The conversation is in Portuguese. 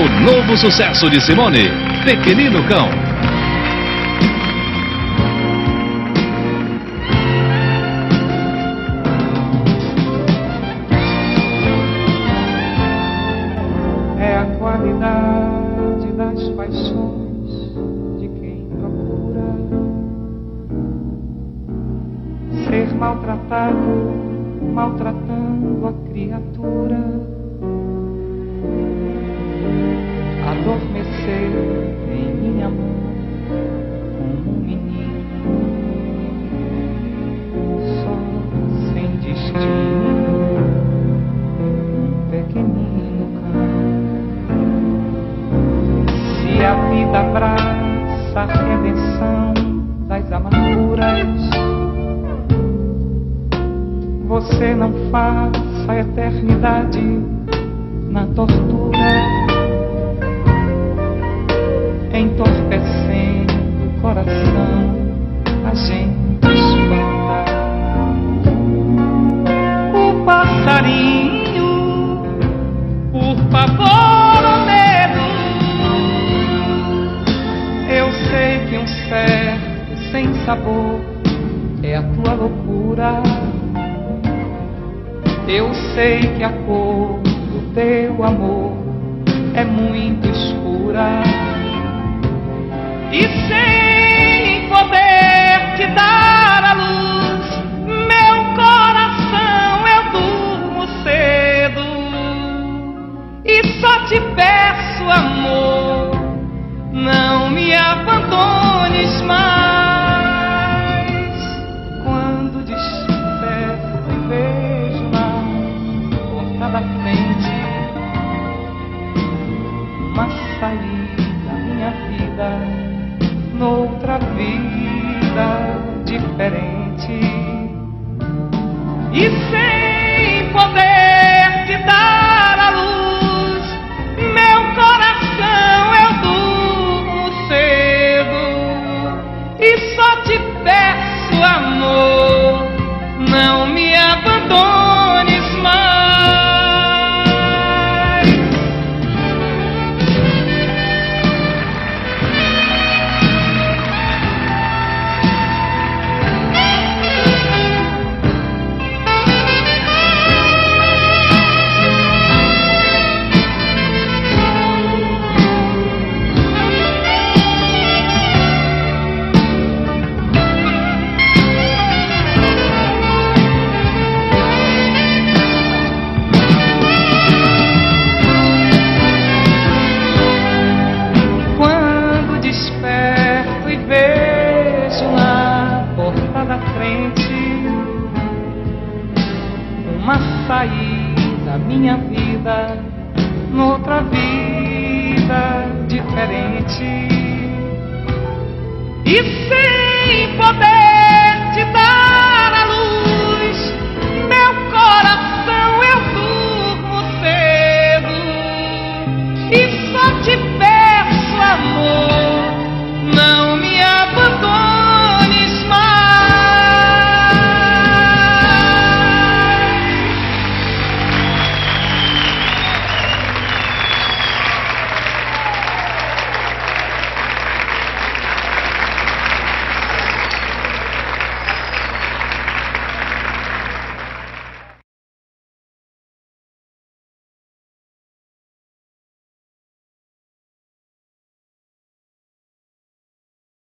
o novo sucesso de Simone, Pequenino Cão. É a qualidade das paixões de quem procura ser maltratado, maltratando a criatura. Adormeceu em minha mão como um menino, só, sem destino, um pequenino cão. Se a vida abraça a redenção das amarguras, você não faça a eternidade na tortura, entorpecendo o coração, a gente espanta. O passarinho, por favor, o medo. Eu sei que um certo sem sabor é a tua loucura. Eu sei que a cor do teu amor é muito escura. E sem poder te dar a luz, meu coração, eu durmo cedo e só te peço, amor, não me abandones mais. Quando desperto e vejo na porta da frente uma saída à minha vida, noutra vida diferente. E sem poder te dar a luz, meu coração, eu durmo cedo e só te peço, amor, não me abandones mais. Uma saída à minha vida, noutra vida diferente. E sem poder te dar